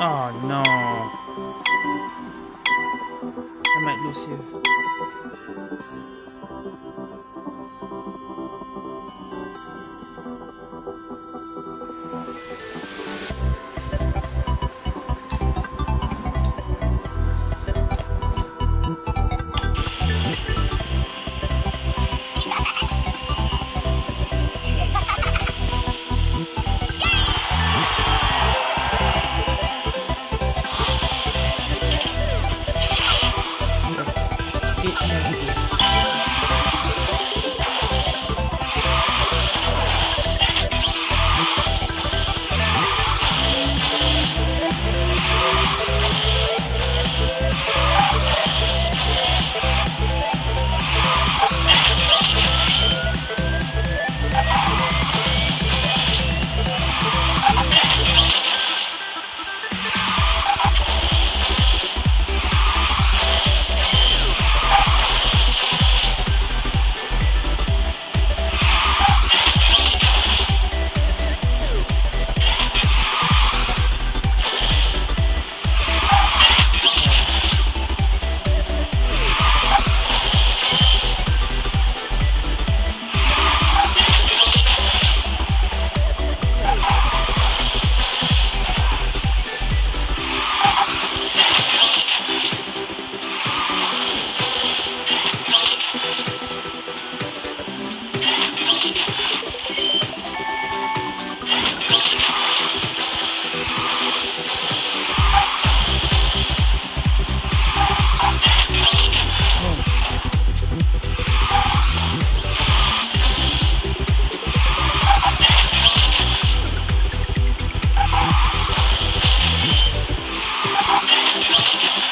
Oh no. I might lose you.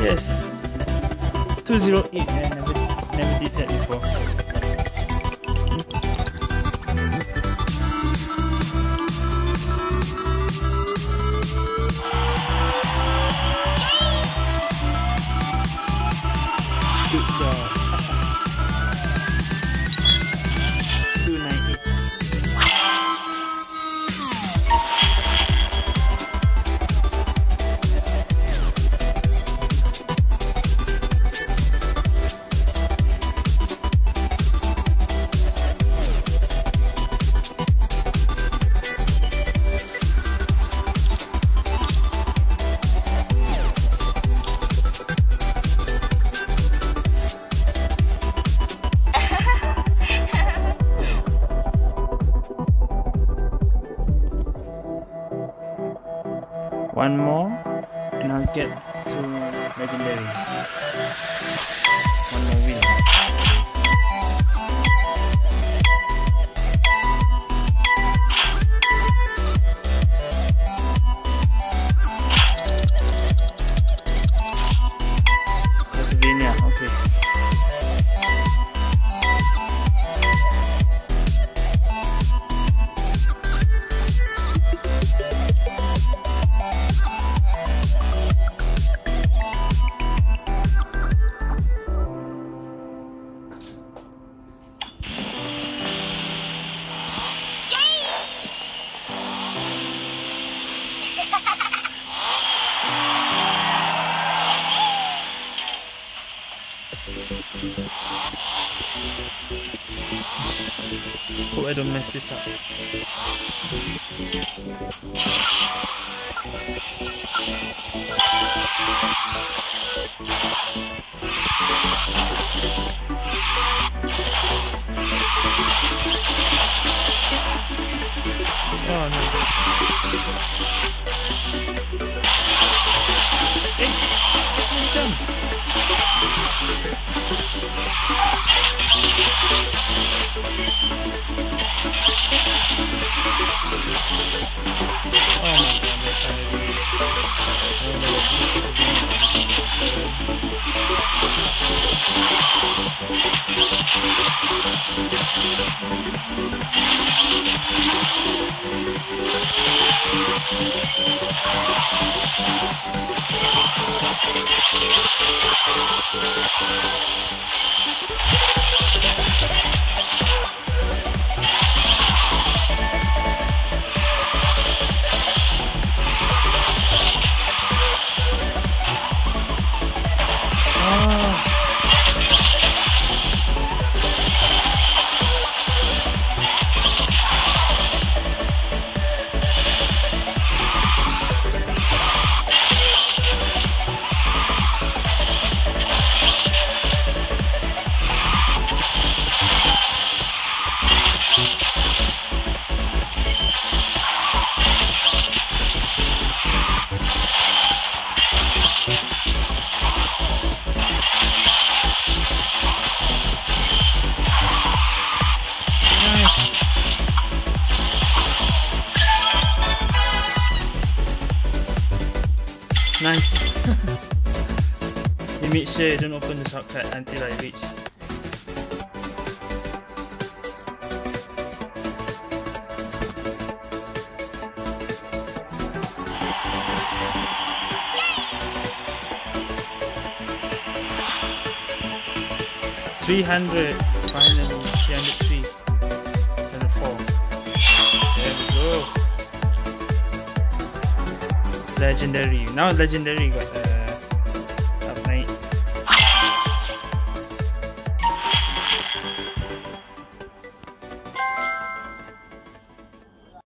Yes, 208. I never did that before. Good job. 298. One more, and I'll get to legendary. One more win. Pennsylvania, okay. Hope I don't mess this up. Nice. You meet Shay, don't open the shortcut until I reach. Yay! 300, finally, 303, 304. There we go. Legendary. Now legendary got